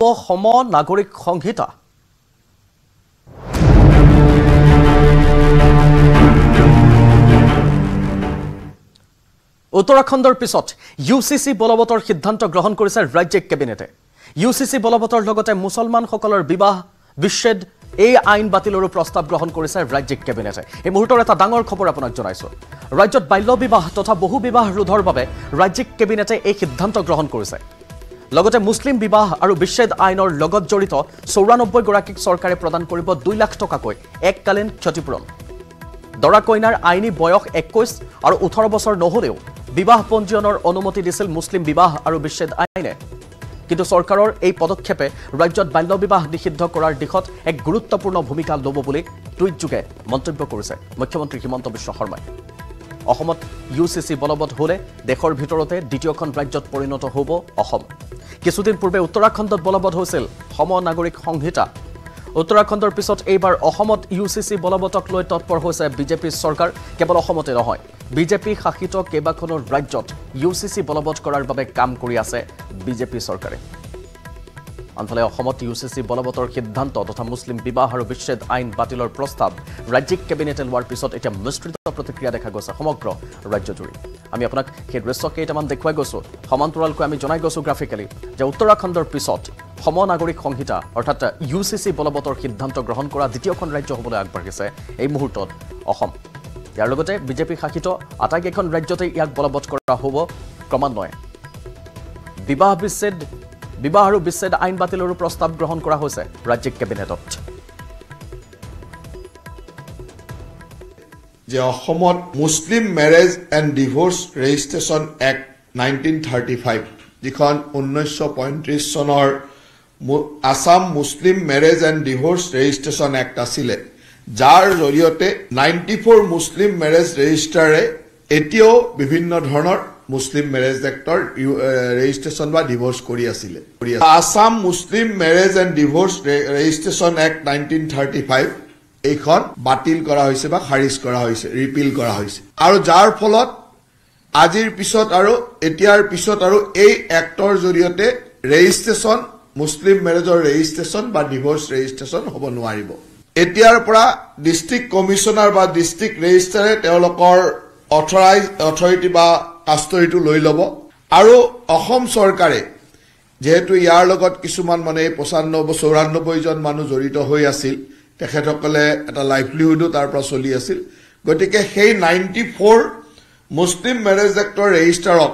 সম নাগৰিক সংহিতা উত্তৰাখণ্ডৰ পিছত UCC বলবতৰ সিদ্ধান্ত গ্ৰহণ কৰিছে ৰাজ্যিক কেবিনেটে। UCC বলবতৰ লগতে মুছলমানসকলৰ বিবাহ বিচ্ছেদ এই আইন বাতিলৰো প্ৰস্তাৱ গ্ৰহণ কৰিছে ৰাজ্যিক কেবিনেটে। এই মুহূৰ্তৰ এটা ডাঙৰ খবৰ আপোনাক জনাইছো। ৰাজ্যত বাল্য বিবাহ তথা বহু বিবাহ ৰোধৰ বাবে ৰাজ্যিক কেবিনেটে এই সিদ্ধান্ত গ্ৰহণ কৰিছে। লগতে মুসলিম বিবাহ আৰু বিচ্ছেদ আইনৰ লগত জড়িত ৯৪ গৰাকীক চৰকাৰে প্ৰদান কৰিব ২ লাখ টকাকৈ এককালীন ক্ষতিপূৰণ। দৰা কইনাৰ আইনী বয়স ২১ আৰু ১৮ বছৰ নহলেও বিবাহ পঞ্জীয়নৰ অনুমতি দিছিল মুসলিম বিবাহ আৰু বিচ্ছেদ আইনে। কিন্তু চৰকাৰৰ এই পদক্ষেপে ৰাজ্যত বাল্য বিবাহ নিষিদ্ধ কৰাৰ দিশত এক গুৰুত্বপূৰ্ণ ভূমিকা ল'ব বুলি টুইটযোগে মন্তব্য কৰিছে মুখ্যমন্ত্ৰী হিমন্ত বিশ্ব শৰ্মাই। অসমত UCC বলবৎ হলে দেশৰ ভিতৰতে দ্বিতীয়খন ৰাজ্যত পৰিণত হ'ব অসম। কিছুদিন পূৰ্বে উত্তৰাখণ্ডত বলবৎ হৈছিল সম নাগৰিক সংহিতা। উত্তৰাখণ্ডৰ পিছত এইবাৰ অসমত UCC বলবতক লৈ তৎপৰ হৈছে বিজেপি চৰকাৰ। কেৱল অসমতে নহয়, বিজেপি শাসিত কেইবাখনো ৰাজ্যত UCC বলবৎ কৰাৰ বাবে কাম কৰি আছে বিজেপি চৰকাৰে। আনফালে অসমত UCC বলবতৰ সিদ্ধান্ত তথা মুছলিম বিবাহ আৰু বিচ্ছেদ আইন বাতিলৰ প্ৰস্তাৱ ৰাজ্যিক কেবিনেটে লোৱাৰ পিছত এতিয়া মিশ্ৰিত প্ৰতিক্ৰিয়া দেখা গৈছে সমগ্ৰ ৰাজ্যজুৰি। আমি আপোনাক সেই দৃশ্য কেইটামান দেখুৱাই গৈছোঁ। সমান্তৰালকৈ আমি জনাই গৈছোঁ গ্ৰাফিকেলি যে উত্তৰাখণ্ডৰ পিছত সম নাগৰিক সংহিতা অৰ্থাৎ UCC বলবতৰ সিদ্ধান্ত গ্ৰহণ কৰা দ্বিতীয়খন ৰাজ্য হ'বলৈ আগবাঢ়িছে এই মুহূৰ্তত অসম। ইয়াৰ লগতে বিজেপি শাসিত আটাইকেইখন ৰাজ্যতে ইয়াক বলবৎ কৰা হ'ব ক্ৰমান্বয়ে। বিবাহ আৰু বিচ্ছেদ আইন বাতিলৰো প্ৰস্তাৱ গ্ৰহণ কৰা হৈছে ৰাজ্যিক কেবিনেটত। যে অসমত Muslim marriage and divorce registration act 1935 যিখন 1935 চনৰ Assam Muslim marriage and divorce registration act আছিলে, যাৰ জৰিয়তে ৯৪ মুছলিম মেৰেজ ৰেজিষ্ট্ৰাৰে এতিয়াও বিভিন্ন ধৰণৰ মুছলিম মেৰেজ এক্টৰ ৰেজিষ্ট্ৰেশ্যন বা ডিভোৰ্চ কৰি আছিলে। Assam Muslim marriage and divorce registration act 1935 এইখন বাতিল কৰা হৈছে বা খাৰিজ কৰা হৈছে, ৰিপিল কৰা হৈছে, আৰু যাৰ ফলত আজিৰ পিছত আৰু এতিয়াৰ পিছত আৰু এই এক্টৰ জৰিয়তে ৰেজিষ্ট্ৰেশ্যন মুছলিম মেৰেজৰ ৰেজিষ্ট্ৰেশ্যন বা ডিভোৰ্চ ৰেজিষ্ট্ৰেশ্যন হ'ব নোৱাৰিব। এতিয়াৰ পৰা ডিষ্ট্ৰিক্ট কমিশ্যনাৰ বা ডিষ্ট্ৰিক্ট ৰেজিষ্ট্ৰাৰে তেওঁলোকৰ অথৰিটি বা কাষ্টৰিটো লৈ ল'ব, আৰু অসম চৰকাৰে যিহেতু ইয়াৰ লগত কিছুমান মানে ৯৪জন মানুহ জড়িত হৈ আছিল, তেখেতসকলে এটা লাইভলিহুডো তাৰ পৰা চলি আছিল, গতিকে সেই ৯৪ মুছলিম মেৰেজ এক্টৰ ৰেজিষ্ট্ৰাৰক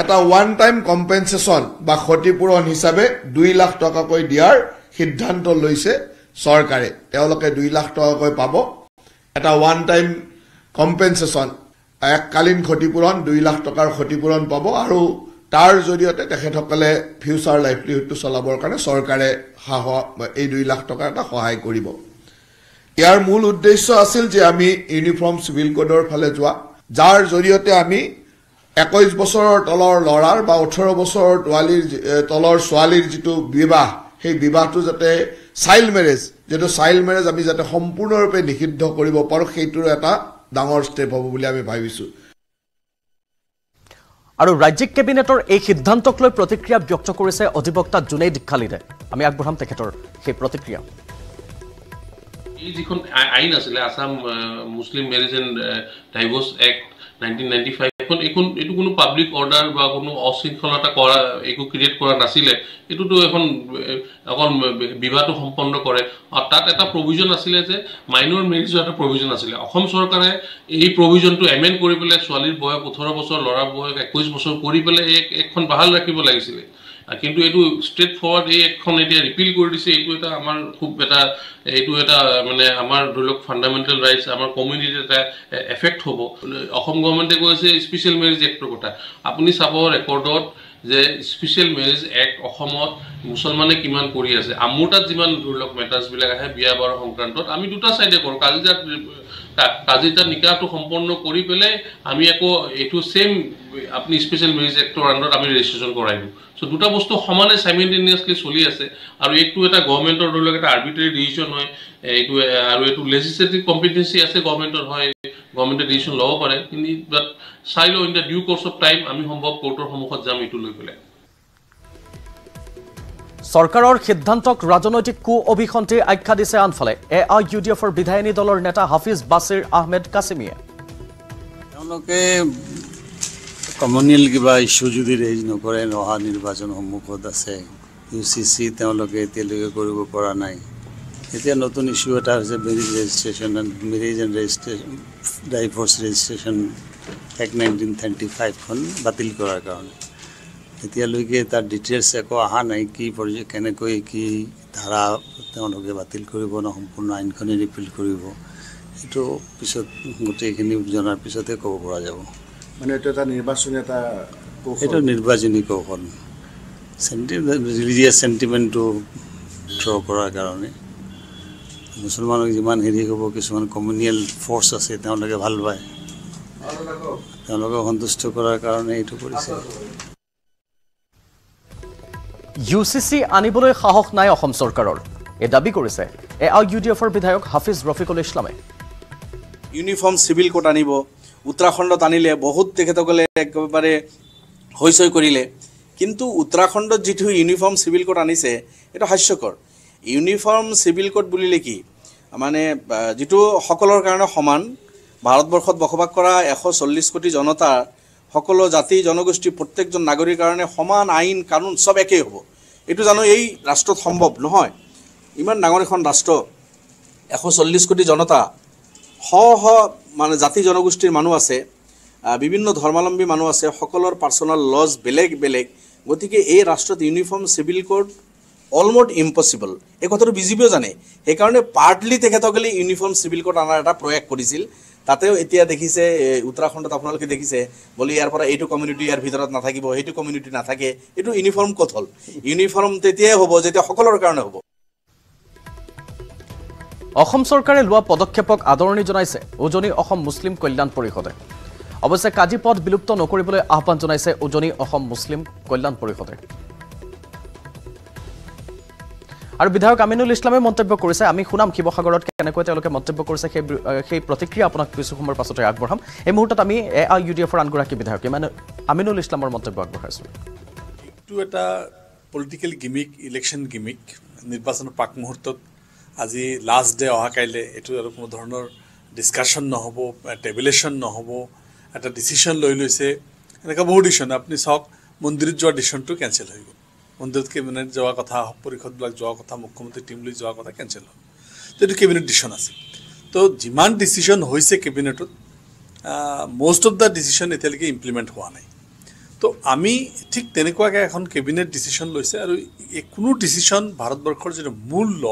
এটা ওৱান টাইম কম্পেনচেশ্যন বা ক্ষতিপূৰণ হিচাপে ২ লাখ টকাকৈ দিয়াৰ সিদ্ধান্ত লৈছে চৰকাৰে। তেওঁলোকে ২ লাখ টকাকৈ পাব, এটা ওৱান টাইম কম্পেনচেশ্যন এককালীন ক্ষতিপূৰণ ২ লাখ টকাৰ ক্ষতিপূৰণ পাব, আৰু তাৰ জৰিয়তে তেখেতসকলে ফিউচাৰ লাইভলিহুডটো চলাবৰ কাৰণে চৰকাৰে এই ২ লাখ টকাৰ এটা সহায় কৰিব। ইয়াৰ মূল উদ্দেশ্য আছিল যে আমি ইউনিফৰ্ম চিভিল কোডৰ ফালে যোৱা, যাৰ জৰিয়তে আমি ২১ বছৰৰ তলৰ ল'ৰাৰ বা ১৮ বছৰৰ তলৰ ছোৱালীৰ যিটো বিবাহ, সেই বিবাহটো যাতে চাইল্ড মেৰেজ আমি যাতে সম্পূৰ্ণৰূপে নিষিদ্ধ কৰিব পাৰোঁ, সেইটোৰ এটা ডাঙৰ ষ্টেপ হ'ব বুলি আমি ভাবিছোঁ। আৰু ৰাজ্যিক কেবিনেটৰ এই সিদ্ধান্তক লৈ প্ৰতিক্ৰিয়া ব্যক্ত কৰিছে অধিবক্তা জুনেইদ খালিদে। আমি আগবঢ়াম তেখেতৰ সেই প্ৰতিক্ৰিয়া। এই যিখন আইন আছিলে Assam Muslim marriage and divorce act 1995, এইটো কোনো পাব্লিক অৰ্ডাৰ বা কোনো অশৃংখলতা কৰা একো ক্ৰিয়েট কৰা নাছিলে। এইটোতো এখন অকল বিবাহটো সম্পন্ন কৰে, আৰু তাত এটা প্ৰভিজন আছিলে যে মাইনৰ মেৰিজৰ এটা প্ৰভিজন আছিলে। অসম চৰকাৰে এই প্ৰভিজনটো এমেণ্ড কৰি পেলাই ছোৱালীৰ বয়স ১৮ বছৰ, ল'ৰাৰ বয়স ২১ বছৰ কৰি পেলাই এখন বাহাল ৰাখিব লাগিছিলে, কিন্তু এইটো ষ্ট্ৰেট ফৰৱাৰ্ড এই এখন এতিয়া ৰিপিল কৰি দিছে। এইটো এটা মানে আমাৰ ধৰি লওক ফাণ্ডামেণ্টেল ৰাইটছ আমাৰ কমিউনিটিত এটা এফেক্ট হ'ব। অসম গভৰ্ণমেণ্টে কৈছে স্পেচিয়েল মেৰেজ এক্টৰ কথা। আপুনি চাব ৰেকৰ্ডত যে স্পেচিয়েল মেৰেজ এক্ট অসমত মুছলমানে কিমান কৰি আছে। মোৰ তাত যিমান ধৰি লওক মেটাৰ্ছবিলাক আহে বিয়া বাৰু সংক্ৰান্তত আমি দুটা ছাইডে কৰোঁ, কাজিজাত নিকাহটো সম্পন্ন কৰি পেলাই আমি আকৌ এইটো ছেইম আপুনি স্পেচিয়েল মেৰেজ এক্টৰ আণ্ডাৰত আমি ৰেজিষ্ট্ৰেশ্যন কৰাই দিওঁ। চ' দুটা বস্তু সমানে চাইমেণ্টেনিয়াছলি চলি আছে, আৰু এইটো এটা গভৰ্ণমেণ্টৰ ধৰি লওক এটা আৰ্বিট্ৰেৰী ডিচিশ্যন হয় এইটো, আৰু এইটো লেজিছলেটিভ কম্পিটেঞ্চি আছে গভৰ্ণমেণ্টৰ, হয় গভৰ্ণমেণ্টে ডিচিশ্যন ল'ব পাৰে, কিন্তু বাট চাই লওঁ in the due course of time আমি সম্ভৱ কোৰ্টৰ সন্মুখত যাম এইটো লৈ পেলাই। সরকারের সিদ্ধান্তক রাজনৈতিক কু অভিসন্ধি আখ্যা দিছে আনফালে AIUDF বিধায়িনী দলের নেতা হাফিজ বাসির আহমেদ কাসিমিয়ে। কমিউনিয়েল কিবা ইস্যু যদি রেজ নকরে অহা নির্বাচন সন্মুখত আছে, UCC এতিয়ালৈকে কৰিব পৰা নাই। এতিয়া নতুন ইস্যু এটা হৈছে marriage registration and marriage and registration divorce registration act 1935খন বাতিল কৰাৰ কাৰণে এতিয়ালৈকে তাৰ ডিটেইলছ একো অহা নাই, কি পৰ্যায় কেনেকৈ কি ধাৰা তেওঁলোকে বাতিল কৰিব ন সম্পূৰ্ণ আইনখনে ৰিপিল কৰিব, এইটো পিছত গোটেইখিনি জনাৰ পিছতে ক'ব পৰা যাব। মানে এইটো এটা নিৰ্বাচনী এটা এইটো নিৰ্বাচনী কৌশল, ৰিলিজিয়াছ চেণ্টিমেণ্টটো থ্ৰ' কৰাৰ কাৰণে মুছলমানক যিমান হেৰি হ'ব, কিছুমান কমিউনিয়েল ফ'ৰ্চ আছে তেওঁলোকে ভাল পায়, তেওঁলোকক সন্তুষ্ট কৰাৰ কাৰণে এইটো কৰিছে। UCC আনিবলৈ সাহস নাই অসম চৰকাৰৰ, এই দাবী কৰিছে AIUDFৰ বিধায়ক হাফিজ ৰফিকুল ইছলামে। ইউনিফৰ্ম চিভিল কোড আনিব, উত্তৰাখণ্ডত আনিলে বহুত তেখেতসকলে একেবাৰে হৈচৈ কৰিলে, কিন্তু উত্তৰাখণ্ডত যিটো ইউনিফৰ্ম চিভিল কোড আনিছে এইটো হাস্যকৰ। ইউনিফৰ্ম চিভিল কোড বুলিলে কি মানে যিটো সকলৰ কাৰণে সমান, ভাৰতবৰ্ষত বসবাস কৰা 140 কোটি জনতাৰ সকলো জাতি জনগোষ্ঠী প্ৰত্যেকজন নাগৰিকৰ কাৰণে সমান আইন কানুন চব একেই হ'ব, এইটো জানো এই ৰাষ্ট্ৰত সম্ভৱ নহয়। ইমান ডাঙৰ এখন ৰাষ্ট্ৰ, 140 কোটি জনতা, শ শ মানে জাতি জনগোষ্ঠীৰ মানুহ আছে, বিভিন্ন ধৰ্মাৱলম্বী মানুহ আছে, সকলৰ পাৰ্চনেল লজ বেলেগ বেলেগ, গতিকে এই ৰাষ্ট্ৰত uniform civil code almost impossible. এই কথাটো বিজেপিও জানে, সেইকাৰণে পাৰ্টলি তেখেতসকলে ইউনিফৰ্ম চিভিল কোড অনাৰ এটা প্ৰয়াস কৰিছিল। তাতেও এতিয়া দেখিছে উত্তৰাখণ্ডত আপোনালোকে দেখিছে বলি ইয়াৰ পৰা এইটো কমিউনিটি ইয়াৰ ভিতৰত নাথাকিব, সেইটো কমিউনিটি নাথাকে, এইটো ইউনিফৰ্ম ক'ত হ'ল? ইউনিফৰ্ম তেতিয়াই হ'ব যেতিয়া সকলৰ কাৰণে হ'ব। অসম চৰকাৰে লোৱা পদক্ষেপক আদৰণি জনাইছে উজনি অসম মুছলিম কল্যাণ পৰিষদে, অৱশ্যে কাজী পদ বিলুপ্ত নকৰিবলৈ আহ্বান জনাইছে উজনি অসম মুছলিম কল্যাণ পৰিষদে। আৰু বিধায়ক আমিনুল ইছলামে মন্তব্য কৰিছে, আমি শুনাম শিৱসাগৰত কেনেকৈ তেওঁলোকে মন্তব্য কৰিছে, সেই প্ৰতিক্ৰিয়া আপোনাক কিছু সময়ৰ পাছতে আগবঢ়াম। এই মুহূৰ্তত আমি AIUDFৰ আনগৰাকী বিধায়ক আমিনুল ইছলামৰ মন্তব্য আগবঢ়াইছোঁ। এইটো এটা পলিটিকেল গিমিক, ইলেকশ্যন গিমিক, নিৰ্বাচনৰ প্ৰাক মুহূৰ্তত আজি লাষ্ট ডে, অহা কাইলৈ এইটো আৰু কোনো ধৰণৰ ডিছকাশ্যন নহ'ব, টেবুলেশ্যন নহ'ব, এটা ডিচিশ্যন লৈ লৈছে। এনেকুৱা বহুত ডিচিশ্যন, আপুনি চাওক মন্দিৰত যোৱা ডিচিশ্যনটো কেঞ্চেল হৈ গ'ল, মন্দিৰত কেবিনেট যোৱাৰ কথা, পৰিষদবিলাক যোৱাৰ কথা, মুখ্যমন্ত্ৰী টিম লৈ যোৱাৰ কথা কেঞ্চেল হ'ল, তো এইটো কেবিনেট ডিচিশ্যন আছিল। তো যিমান ডিচিশ্যন হৈছে কেবিনেটত মষ্ট অফ দ্য ডিচিশ্যন এতিয়ালৈকে ইমপ্লিমেণ্ট হোৱা নাই। তো আমি ঠিক তেনেকুৱাকৈ এখন কেবিনেট ডিচিশ্যন লৈছে, আৰু কোনো ডিচিশ্যন ভাৰতবৰ্ষৰ যিটো মূল ল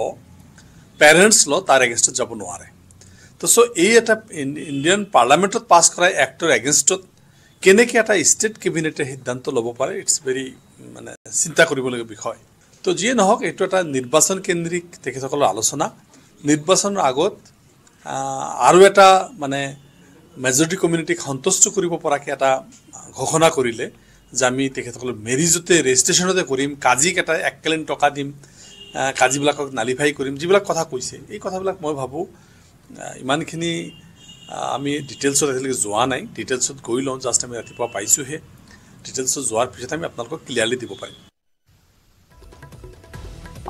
পেৰেণ্টছ ল তাৰ এগেইনষ্টত যাব নোৱাৰে। তো এই এটা ইণ্ডিয়ান পাৰ্লামেণ্টত পাছ কৰা এক্টৰ এগেইনষ্টত কেনেকৈ এটা ষ্টেট কেবিনেটে সিদ্ধান্ত ল'ব পাৰে, ইটছ ভেৰি মানে চিন্তা কৰিবলগীয়া বিষয়। তো যিয়ে নহওক এইটো এটা নিৰ্বাচন কেন্দ্ৰিক তেখেতসকলৰ আলোচনা, নিৰ্বাচনৰ আগত আৰু এটা মানে মেজৰিটি কমিউনিটিক সন্তুষ্ট কৰিব পৰাকৈ এটা ঘোষণা কৰিলে যে আমি তেখেতসকলৰ মেৰিজতে ৰেজিষ্ট্ৰেশ্যনতে কৰিম, কাজীক এটা এককালীন টকা দিম, কাজীবিলাকক নালিফাই কৰিম, যিবিলাক কথা কৈছে এই কথাবিলাক মই ভাবোঁ ইমানখিনি আমি ডিটেইলছত আজিলৈকে যোৱা নাই, ডিটেইলছত গৈ লওঁ, জাষ্ট আমি ৰাতিপুৱা পাইছোঁহে, ডিটেইলছত যোৱাৰ পিছত আমি আপোনালোকক ক্লিয়াৰলি দিব পাৰিম।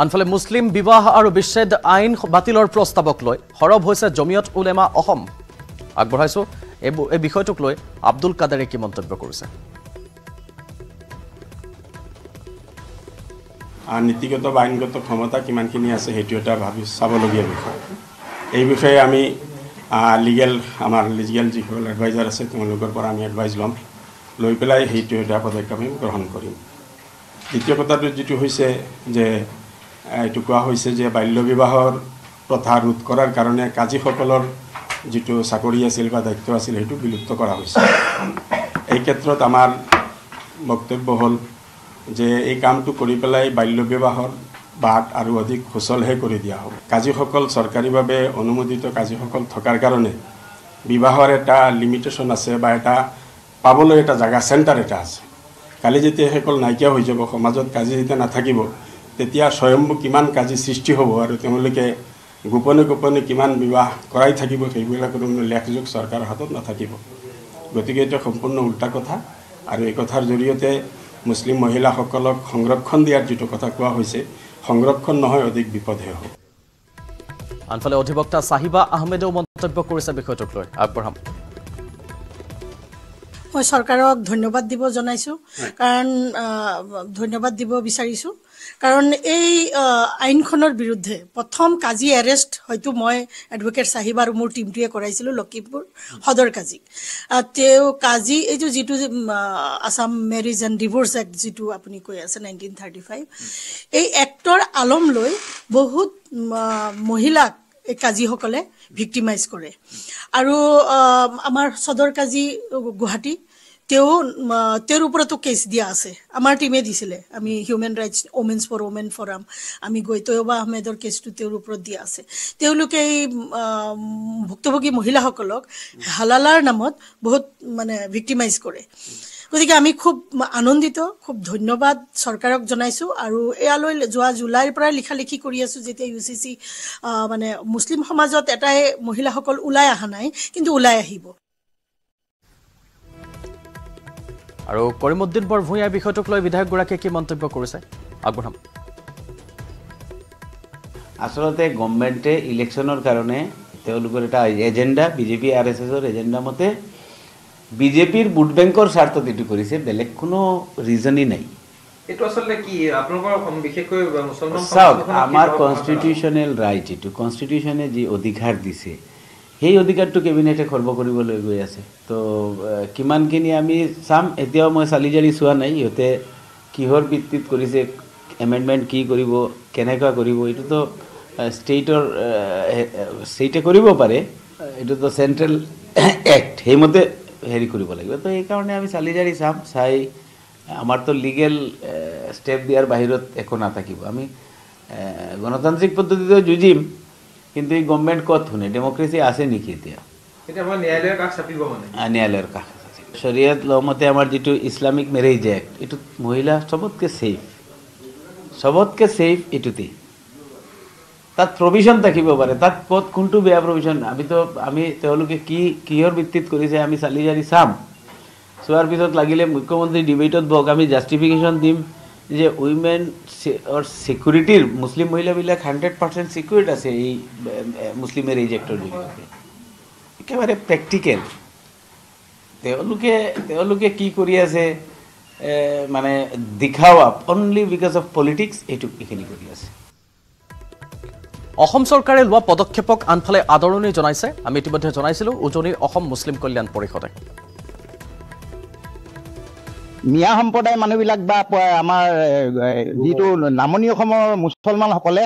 আনফালে মুছলিম বিবাহ আৰু বিচ্ছেদ আইন বাতিলৰ প্ৰস্তাৱক লৈ সৰব হৈছে জমিয়ত উলেমা অসম। আগবঢ়াইছোঁ এই বিষয়টোক লৈ আব্দুল কাদাৰে কি মন্তব্য কৰিছে। নীতিগত বা আইনগত ক্ষমতা কিমানখিনি আছে সেইটো এটা ভাবি চাবলগীয়া বিষয়। এই বিষয়ে আমি লিগেল, আমাৰ লিগেল যিসকল এডভাইজাৰ আছে তেওঁলোকৰ পৰা আমি এডভাইজ ল'ম, লৈ পেলাই সেইটো এটা পদক্ষেপ আমি গ্ৰহণ কৰিম। দ্বিতীয় কথাটো যিটো হৈছে যে এইটো কোৱা হৈছে যে বাল্যবিবাহৰ প্ৰথা ৰোধ কৰাৰ কাৰণে কাজীসকলৰ যিটো চাকৰি আছিল বা দায়িত্ব আছিল সেইটো বিলুপ্ত কৰা হৈছে। এই ক্ষেত্ৰত আমাৰ বক্তব্য হ'ল যে এই কামটো কৰি পেলাই বাল্যবিবাহৰ বাট আৰু অধিক সুচলহে কৰি দিয়া হ'ব। কাজীসকল চৰকাৰীভাৱে অনুমোদিত কাজীসকল থকাৰ কাৰণে বিবাহৰ এটা লিমিটেশ্যন আছে বা এটা পাবলৈ এটা জাগা চেণ্টাৰ এটা আছে। কালি যেতিয়া সেইসকল নাইকিয়া হৈ যাব, সমাজত কাজী যেতিয়া নাথাকিব, তেতিয়া স্বয়ম্ভু কিমান কাজী সৃষ্টি হ'ব আৰু তেওঁলোকে গোপনে গোপনে কিমান বিবাহ কৰাই থাকিব, সেইবিলাকৰ কোনো লেখযোগ চৰকাৰৰ হাতত নাথাকিব। গতিকে এইটো সম্পূৰ্ণ উল্টা কথা, আৰু এই কথাৰ জৰিয়তে মুসলিম মহিলাসকলক সংৰক্ষণ দিয়াৰ যেটো কথা কোয়া হয়েছে, সংৰক্ষণ নহয় অধিক বিপদহে হোক। আনফালে অধিবক্তা সাহিবা আহমেদেও মন্তব্য কৰিছে বিষয়টোক লৈ। আগবঢ়াম। মই সৰকাৰক ধন্যবাদ দিব জানাইছো, কাৰণ ধন্যবাদ দিব বিচাৰিছো, কাৰণ এই আইনখনৰ বিৰুদ্ধে প্ৰথম কাজী এৰেষ্ট হয়তো মই এডভোকেট সাহিব আৰু মোৰ টিমটোৱে কৰাইছিলোঁ লখিমপুৰ সদৰ কাজীক। তেওঁ কাজী এই যিটো Assam marriage and divorce act যিটো আপুনি কৈ আছে 1935, এই এক্টৰ আলম লৈ বহুত মহিলাক এই কাজীসকলে ভিক্টিমাইজ কৰে। আৰু আমাৰ সদৰ কাজী গুৱাহাটী, তেওঁৰ ওপৰতো কেছ দিয়া আছে, আমাৰ টিমে দিছিলে, আমি human rights women's for women forum আমি গৈ তৈয়বা আহমেদৰ কেছটো তেওঁৰ ওপৰত দিয়া আছে। তেওঁলোকে এই ভুক্তভোগী মহিলাসকলক হালালাৰ নামত বহুত মানে ভিক্টিমাইজ কৰে। গতিকে আমি খুব আনন্দিত, খুব ধন্যবাদ চৰকাৰক জনাইছোঁ। আৰু এয়ালৈ যোৱা জুলাইৰ পৰাই লিখালিখি কৰি আছোঁ, যেতিয়া UCC মানে মুছলিম সমাজত এটাই মহিলাসকল ওলাই অহা নাই, কিন্তু ওলাই আহিব। আৰু কৰিমউদ্দিন বৰভূঞাৰ বিষয়টোক লৈ বিধায়কগৰাকীয়ে কি মন্তব্য কৰিছে? আগবঢ়াম। আচলতে গভৰ্ণমেণ্টে ইলেকশ্যনৰ কাৰণে তেওঁলোকৰ এটা এজেণ্ডা, বিজেপি RSSৰ এজেণ্ডা মতে বিজেপিৰ ভোট বেংকৰ স্বাৰ্থত এইটো কৰিছে, বেলেগ কোনো ৰিজনেই নাই। এইটো আচলতে কি আপোনালোকৰ বিশেষকৈ মুছলমান সমাজৰ আমাৰ কনষ্টিটিউচনেল ৰাইট, এইটো কনষ্টিটিউচনে যি অধিকাৰ দিছে সেই অধিকাৰটো কেবিনেটে খৰ্ব কৰিবলৈ গৈ আছে। তো কিমানখিনি আমি চাম, এতিয়াও মই চালি জাৰি চোৱা নাই ইহঁতে কিহৰ ভিত্তিত কৰিছে, এমেণ্ডমেণ্ট কি কৰিব, কেনেকুৱা কৰিব, এইটোতো ষ্টেটৰ ষ্টেটে কৰিব পাৰে, এইটোতো চেণ্ট্ৰেল এক্ট সেইমতে হেৰি কৰিব লাগিব। তো এইকাৰণে আমি চালি জাৰি চাম, চাই আমাৰতো লিগেল ষ্টেপ দিয়াৰ বাহিৰত একো নাথাকিব। আমি গণতান্ত্ৰিক পদ্ধতিটো যুঁজিম, কিন্তু এই গভৰ্ণমেণ্ট ক'ত শুনে ডেমক্ৰেচি আছে নেকি? এতিয়া আমাৰ ন্যায়ালয়ৰ কাষ চাপিব মানে, ন্যায়ালয়ৰ কাষ শৰিয়ত ল মতে আমাৰ যিটো ইছলামিক মেৰেজ এক্ট, এইটোত মহিলা চবতকৈ ছেইফ এইটোতেই। তাত প্ৰভিজন থাকিব পাৰে, তাত ক'ত কোনটো বেয়া প্ৰভিজন আমি তেওঁলোকে কিহৰ ভিত্তিত কৰিছে আমি চালি জাৰি চাম। চোৱাৰ পিছত লাগিলে মুখ্যমন্ত্ৰী ডিবেটত বহক, আমি জাষ্টিফিকেশ্যন দিম যে উইমেন অৰ ছিকিউৰিটিৰ মুছলিম মহিলাবিলাক 100% ছিকিউৰ্ড আছে এই মুছলিম মেৰেজ এক্টৰ জৰিয়তে। একেবাৰে প্ৰেক্টিকেল তেওঁলোকে কি কৰি আছে, মানে দেখাৱা অনলি বিকজ অফ পলিটিক্স এইটো এইখিনি কৰি আছে। অসম চৰকাৰে লোৱা পদক্ষেপক আনফালে আদৰণি জনাইছে, আমি ইতিমধ্যে জনাইছিলোঁ উজনিৰ অসম মুছলিম কল্যাণ পৰিষদে। মিয়া সম্প্ৰদায়ৰ মানুহবিলাক বা আমাৰ যিটো নামনি অসমৰ মুছলমানসকলে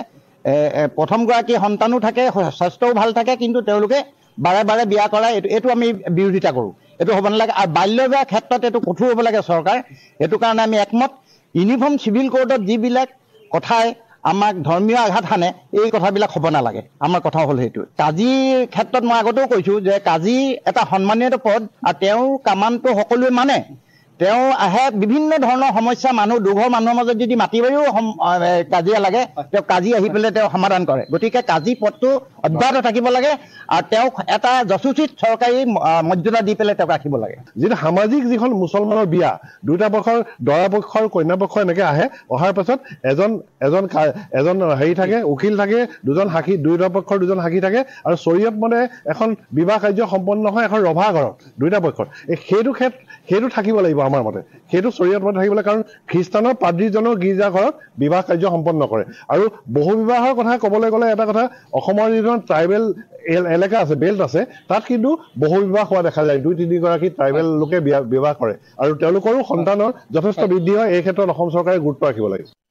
প্ৰথমগৰাকী সন্তানো থাকে, স্বাস্থ্যও ভাল থাকে, কিন্তু তেওঁলোকে বাৰে বাৰে বিয়া কৰা, এইটো আমি বিৰোধিতা কৰোঁ, এইটো হ'ব নালাগে। আৰু বাল্য বিয়াৰ ক্ষেত্ৰত এইটো কঠোৰ হ'ব লাগে চৰকাৰ, সেইটো কাৰণে আমি একমত। ইউনিফৰ্ম চিভিল কোডত যিবিলাক কথাই আমাক ধৰ্মীয় আঘাত হানে, এই কথাবিলাক হ'ব নালাগে। আমাৰ কথা হ'ল সেইটো। কাজীৰ ক্ষেত্ৰত মই আগতেও কৈছোঁ যে কাজী এটা সন্মানীয় পদ, আৰু তেওঁৰ কামানটো সকলোৱে মানে, তেওঁ আহে বিভিন্ন ধৰণৰ সমস্যা, মানুহ দুঘৰ মানুহৰ মাজত যদি মাতি বাৰীও কাজিয়া লাগে, তেওঁ কাজী আহি পেলাই তেওঁ সমাধান কৰে। গতিকে কাজী পদটো অব্যাহত থাকিব লাগে, আৰু তেওঁক এটা যথোচিত চৰকাৰী মৰ্যাদা দি পেলাই তেওঁক ৰাখিব লাগে। যিটো সামাজিক যিখন মুছলমানৰ বিয়া, দুটা পক্ষৰ দৰা পক্ষ আৰু কন্যা পক্ষ এনেকৈ আহে, অহাৰ পাছত এজন হেৰি থাকে, উকিল থাকে, দুয়োটা পক্ষৰ দুজন সাক্ষী থাকে, আৰু চৰিয়ত মানে এখন বিবাহ কাৰ্য সম্পন্ন হয় এখন ৰভা ঘৰত দুয়োটা পক্ষৰ। সেইটো থাকিব লাগিব আমাৰ মতে, সেইটো চৰিয়ত মতে থাকিব লাগে। কাৰণ খ্ৰীষ্টানৰ পাদ্ৰীজনৰ গীৰ্জা ঘৰত বিবাহ কাৰ্য সম্পন্ন কৰে। আৰু বহু বিবাহৰ কথা ক'বলৈ গ'লে এটা কথা, অসমৰ যিখন ট্ৰাইবেল এলেকা আছে, বেল্ট আছে, তাত কিন্তু বহু বিবাহ হোৱা দেখা যায়। 2-3গৰাকী ট্ৰাইবেল লোকে বিবাহ কৰে, আৰু তেওঁলোকৰো সন্তানৰ যথেষ্ট বৃদ্ধি হয়। এই ক্ষেত্ৰত অসম চৰকাৰে গুৰুত্ব ৰাখিব লাগে।